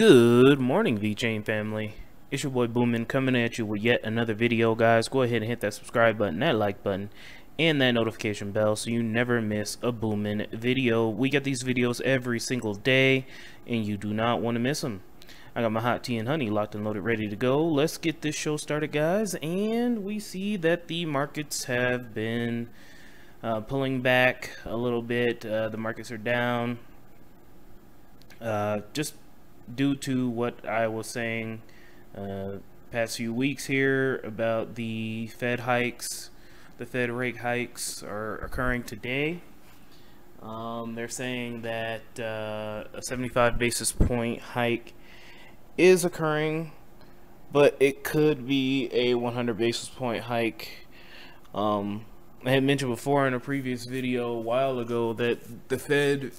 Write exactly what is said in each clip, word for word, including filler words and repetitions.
Good morning, VeChain family. It's your boy Boomin coming at you with yet another video, guys. Go ahead and hit that subscribe button, that like button, and that notification bell so you never miss a Boomin video. We get these videos every single day, and you do not want to miss them. I got my hot tea and honey locked and loaded, ready to go. Let's get this show started, guys. And we see that the markets have been uh, pulling back a little bit. Uh, the markets are down. Uh, just due to what I was saying uh, past few weeks here about the Fed hikes. The Fed rate hikes are occurring today. Um, they're saying that uh, a seventy-five basis point hike is occurring, but it could be a one hundred basis point hike. um, I had mentioned before in a previous video a while ago that the Fed,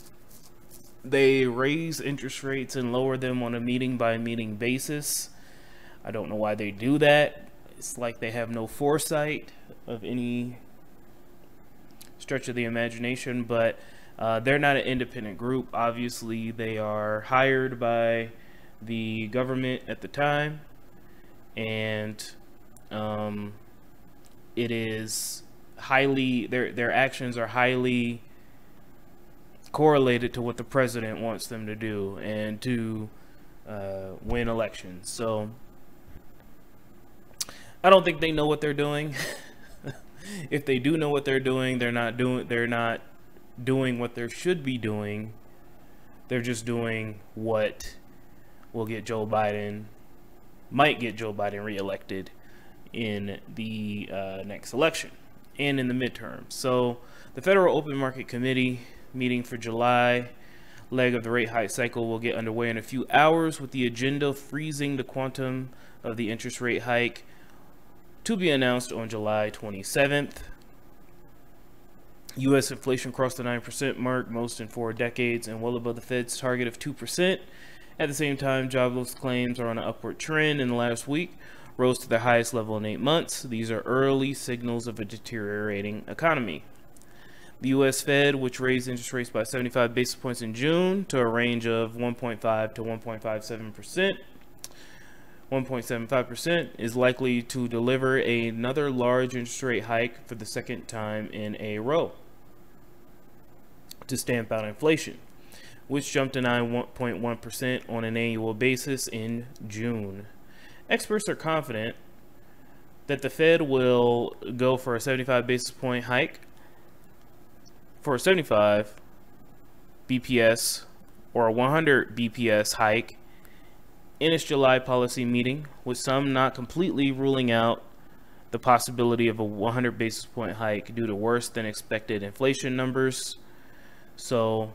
they raise interest rates and lower them on a meeting by meeting basis. I don't know why they do that. It's like they have no foresight of any stretch of the imagination, but uh, they're not an independent group. Obviously they are hired by the government at the time, and um, it is highly, their their actions are highly correlated to what the president wants them to do and to uh, win elections. So I don't think they know what they're doing. If they do know what they're doing, they're not doing they're not doing what they should be doing. They're just doing what will get Joe Biden, might get Joe Biden reelected in the uh, next election and in the midterm. So the Federal Open Market Committee meeting for July leg of the rate hike cycle will get underway in a few hours, with the agenda freezing the quantum of the interest rate hike to be announced on July twenty-seventh. U S inflation crossed the nine percent mark, most in four decades, and well above the Fed's target of two percent. At the same time, jobless claims are on an upward trend in the last week, rose to their highest level in eight months. These are early signals of a deteriorating economy. The U S Fed, which raised interest rates by seventy-five basis points in June to a range of one point five to one point five seven percent, one point seven five percent, is likely to deliver another large interest rate hike for the second time in a row to stamp out inflation, which jumped to nine point one percent on an annual basis in June. Experts are confident that the Fed will go for a seventy-five basis point hike, for a seventy-five B P S or a one hundred B P S hike in its July policy meeting, with some not completely ruling out the possibility of a one hundred basis point hike due to worse than expected inflation numbers. So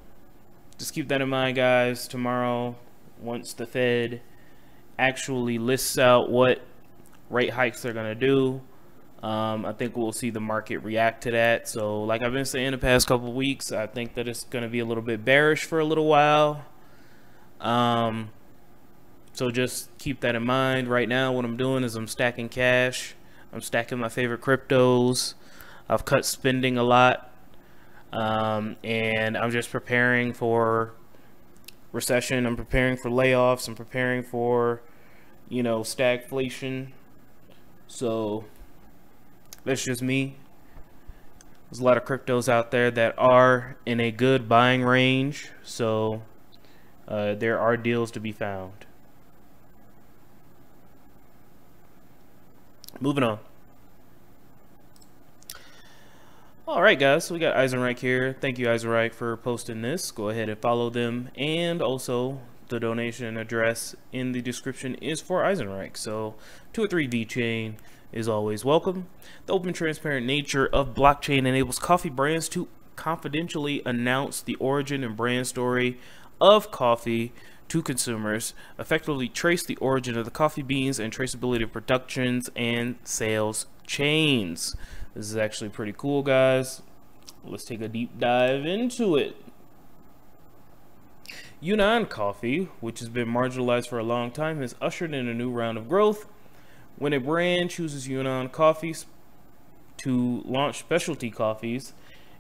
just keep that in mind, guys. Tomorrow, once the Fed actually lists out what rate hikes they're going to do, um, I think we'll see the market react to that. So like I've been saying the past couple of weeks, I think that it's going to be a little bit bearish for a little while. Um, so just keep that in mind. Right now, what I'm doing is I'm stacking cash. I'm stacking my favorite cryptos. I've cut spending a lot. Um, and I'm just preparing for recession. I'm preparing for layoffs. I'm preparing for, you know, stagflation. So that's just me. There's a lot of cryptos out there that are in a good buying range. So uh, there are deals to be found. Moving on. All right, guys, so we got Eisenreich here. Thank you, Eisenreich, for posting this. Go ahead and follow them. And also, the donation address in the description is for Eisenreich. So two or three VeChain is always welcome. The open, transparent nature of blockchain enables coffee brands to confidentially announce the origin and brand story of coffee to consumers, effectively trace the origin of the coffee beans, and traceability of productions and sales chains. This is actually pretty cool, guys. Let's take a deep dive into it. Yunnan Coffee, which has been marginalized for a long time, has ushered in a new round of growth. When a brand chooses Yunnan Coffee to launch specialty coffees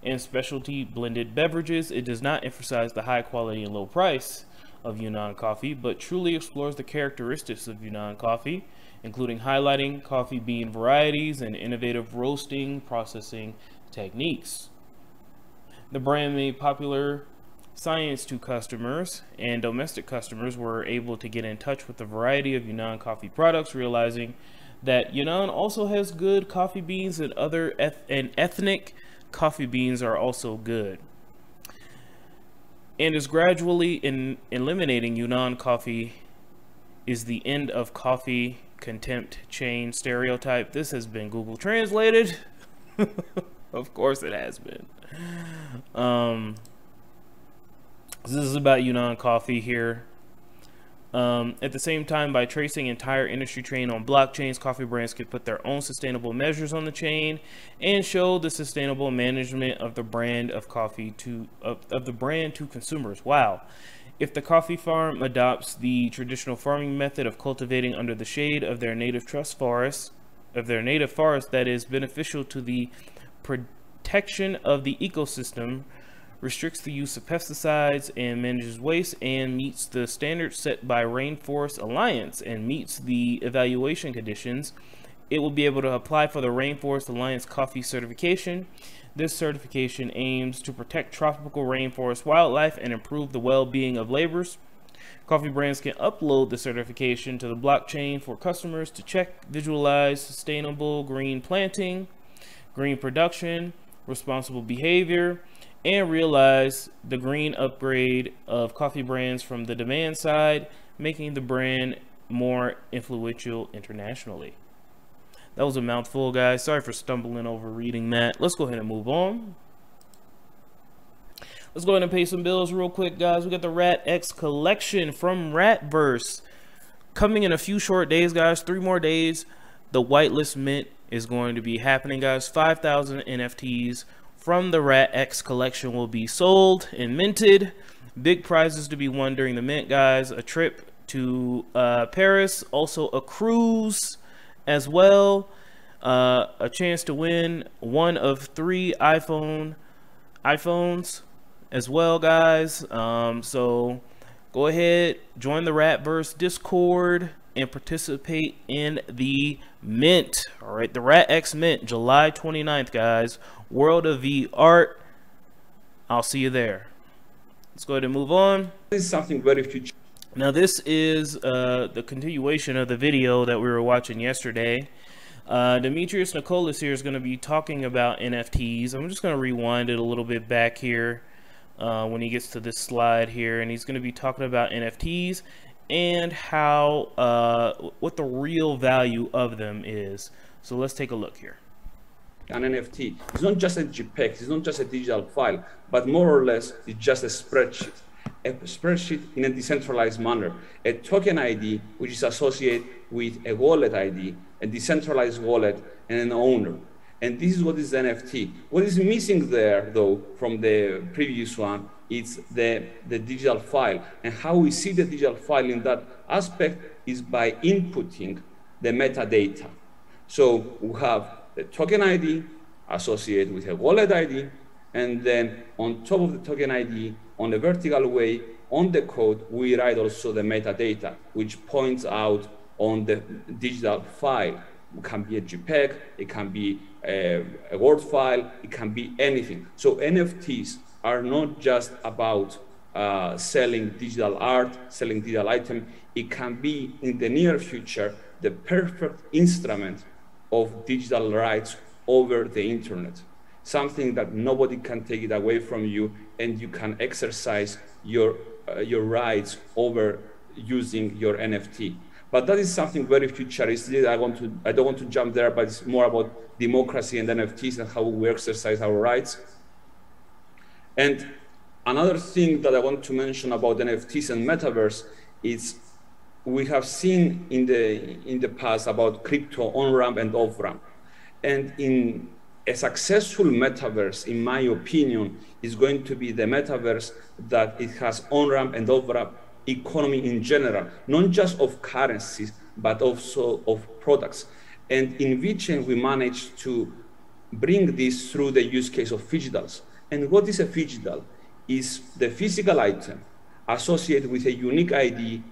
and specialty blended beverages, it does not emphasize the high quality and low price of Yunnan Coffee, but truly explores the characteristics of Yunnan Coffee, including highlighting coffee bean varieties and innovative roasting processing techniques. The brand made popular science to customers, and domestic customers were able to get in touch with a variety of Yunnan coffee products, realizing that Yunnan also has good coffee beans, and other eth and ethnic coffee beans are also good, and is gradually in eliminating Yunnan coffee is the end of coffee contempt chain stereotype. This has been Google translated. Of course it has been. Um, this is about Yunnan Coffee here. Um, at the same time, by tracing entire industry chain on blockchains, coffee brands could put their own sustainable measures on the chain and show the sustainable management of the brand of coffee to of, of the brand to consumers. Wow. If the coffee farm adopts the traditional farming method of cultivating under the shade of their native trust forests, of their native forest, that is beneficial to the protection of the ecosystem, restricts the use of pesticides and manages waste, and meets the standards set by Rainforest Alliance and meets the evaluation conditions, it will be able to apply for the Rainforest Alliance coffee certification. This certification aims to protect tropical rainforest wildlife and improve the well-being of laborers. Coffee brands can upload the certification to the blockchain for customers to check, visualize sustainable green planting, green production, responsible behavior, and realize the green upgrade of coffee brands from the demand side, making the brand more influential internationally. That was a mouthful, guys. Sorry for stumbling over reading that. Let's go ahead and move on. Let's go ahead and pay some bills real quick, guys. We got the Rat X collection from Ratverse coming in a few short days, guys. Three more days. The whitelist mint is going to be happening, guys. five thousand N F Ts from the Rat X collection will be sold and minted. Big prizes to be won during the mint, guys. A trip to uh, Paris, also a cruise as well, uh, a chance to win one of three iPhone iPhones as well, guys. Um, so go ahead, join the Ratverse Discord and participate in the mint. All right, the Rat X mint, July twenty-ninth, guys. World of V art. I'll see you there. Let's go ahead and move on. This is something very future. Now this is uh, the continuation of the video that we were watching yesterday. Uh, Demetrius Nicolas here is going to be talking about N F Ts. I'm just going to rewind it a little bit back here uh, when he gets to this slide here, and he's going to be talking about N F Ts and how uh, what the real value of them is. So let's take a look here. An N F T, it's not just a JPEG, it's not just a digital file, but more or less it's just a spreadsheet. A spreadsheet in a decentralized manner, a token I D which is associated with a wallet I D, a decentralized wallet, and an owner. And this is what is N F T. What is missing there, though, from the previous one, it's the, the digital file. And how we see the digital file in that aspect is by inputting the metadata. So we have the token I D associated with a wallet I D, and then on top of the token I D, on a vertical way, on the code, we write also the metadata, which points out on the digital file. It can be a JPEG, it can be a, a Word file, it can be anything. So N F Ts are not just about uh, selling digital art, selling digital item. It can be, in the near future, the perfect instrument of digital rights over the internet. Something that nobody can take it away from you, and you can exercise your, uh, your rights over using your N F T. But that is something very futuristic. I, want to, I don't want to jump there, but it's more about democracy and N F Ts and how we exercise our rights. And another thing that I want to mention about N F Ts and metaverse is we have seen in the, in the past about crypto on-ramp and off-ramp. And in a successful metaverse, in my opinion, is going to be the metaverse that it has on-ramp and off-ramp economy in general, not just of currencies, but also of products. And in VeChain, we managed to bring this through the use case of phigitals. And what is a phygital? Is the physical item associated with a unique I D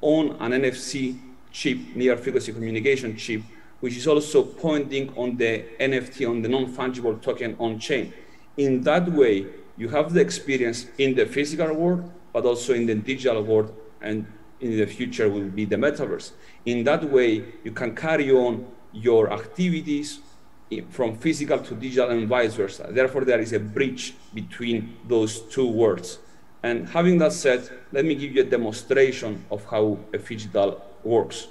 on an N F C chip, near frequency communication chip, which is also pointing on the N F T, on the non-fungible token on chain. In that way, you have the experience in the physical world, but also in the digital world, and in the future will be the metaverse. In that way, you can carry on your activities from physical to digital and vice versa. Therefore, there is a bridge between those two worlds. And having that said, let me give you a demonstration of how a digital works.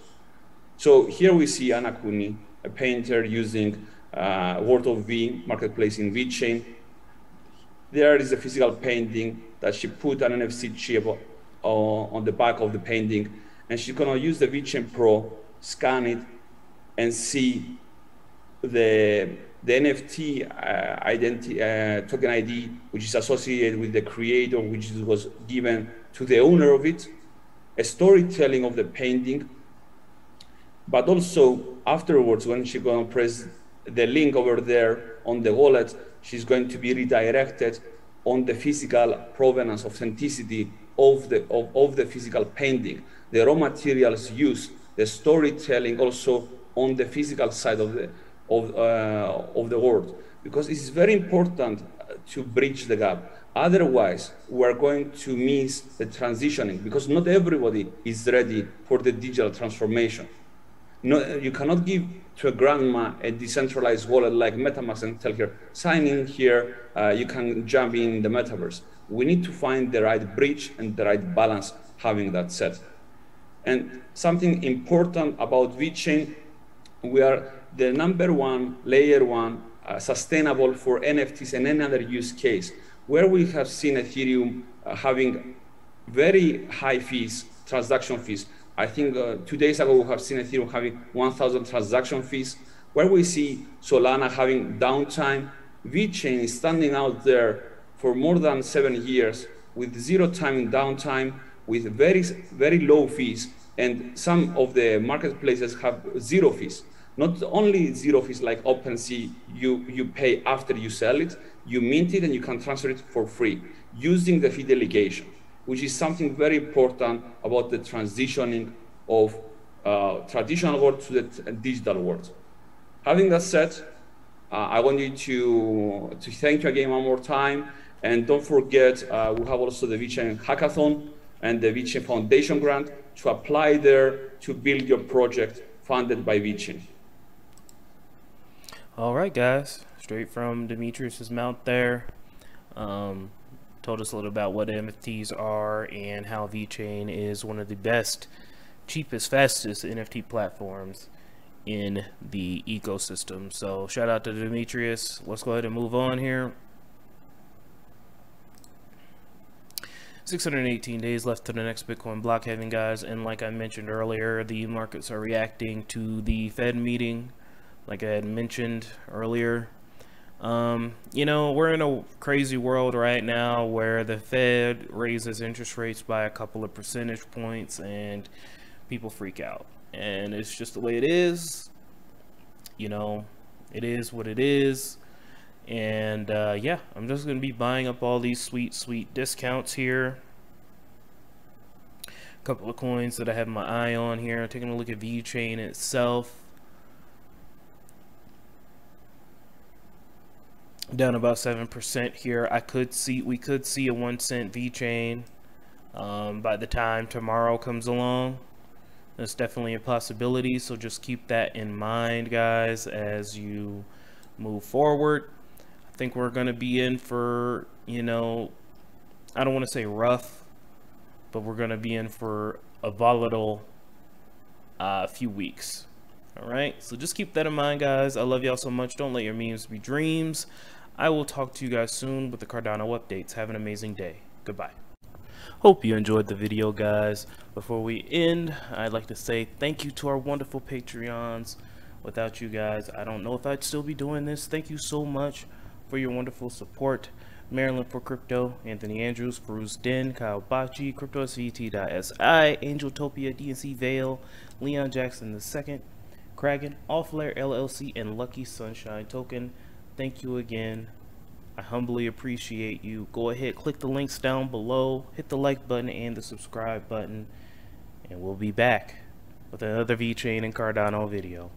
So here we see Anna Kuni, a painter, using uh, Word of V marketplace in VeChain. There is a physical painting that she put an N F C chip uh, on the back of the painting, and she's gonna use the VeChain Pro, scan it, and see the the N F T uh, identity uh, token I D, which is associated with the creator, which was given to the owner of it, a storytelling of the painting. But also afterwards, when she's gonna press the link over there on the wallet, she's going to be redirected on the physical provenance, authenticity of the of, of the physical painting, the raw materials used, the storytelling also on the physical side of the of uh, of the world, because it's very important to bridge the gap. Otherwise, we're going to miss the transitioning, because not everybody is ready for the digital transformation. No, you cannot give to a grandma a decentralized wallet like MetaMask and tell her, sign in here, uh, you can jump in the metaverse. We need to find the right bridge and the right balance, having that set. And something important about VeChain, we are the number one, layer one, uh, sustainable for N F Ts and any other use case. Where we have seen Ethereum uh, having very high fees, transaction fees, I think uh, two days ago, we have seen Ethereum having one thousand transaction fees. Where we see Solana having downtime, VeChain is standing out there for more than seven years with zero time in downtime, with very, very low fees. And some of the marketplaces have zero fees. Not only zero fees like OpenSea, you, you pay after you sell it, you mint it, and you can transfer it for free using the fee delegation, which is something very important about the transitioning of uh, traditional world to the digital world. Having that said, uh, I want you to, to thank you again one more time. And don't forget, uh, we have also the VeChain Hackathon and the VeChain Foundation grant to apply there to build your project funded by VeChain. All right, guys, straight from Demetrius's mouth there. Um, told us a little about what N F Ts are and how VeChain is one of the best, cheapest, fastest N F T platforms in the ecosystem. So shout out to Demetrius. Let's go ahead and move on here. six hundred eighteen days left to the next Bitcoin block halving, guys. And like I mentioned earlier, the markets are reacting to the Fed meeting, like I had mentioned earlier. Um, you know, we're in a crazy world right now where the Fed raises interest rates by a couple of percentage points and people freak out, and it's just the way it is. You know, it is what it is. And uh, yeah, I'm just gonna be buying up all these sweet, sweet discounts here. A couple of coins that I have my eye on here. Taking a look at VeChain itself, down about seven percent here. I could see we could see a one cent VeChain um, by the time tomorrow comes along. That's definitely a possibility, so just keep that in mind, guys, as you move forward. I think we're gonna be in for, you know, I don't want to say rough, but we're gonna be in for a volatile uh, few weeks. All right, so just keep that in mind, guys. I love y'all so much. Don't let your memes be dreams. I will talk to you guys soon with the Cardano updates. Have an amazing day. Goodbye. Hope you enjoyed the video, guys. Before we end, I'd like to say thank you to our wonderful Patreons. Without you guys, I don't know if I'd still be doing this. Thank you so much for your wonderful support. Marilyn for Crypto, Anthony Andrews, Peruse Den, Kyle Bocci, CryptoSVT.si, Angeltopia, D N C Vale, Leon Jackson the second, Kragan, All Flare L L C, and Lucky Sunshine Token. Thank you again. I humbly appreciate you. Go ahead, click the links down below, hit the like button and the subscribe button, and we'll be back with another VeChain and Cardano video.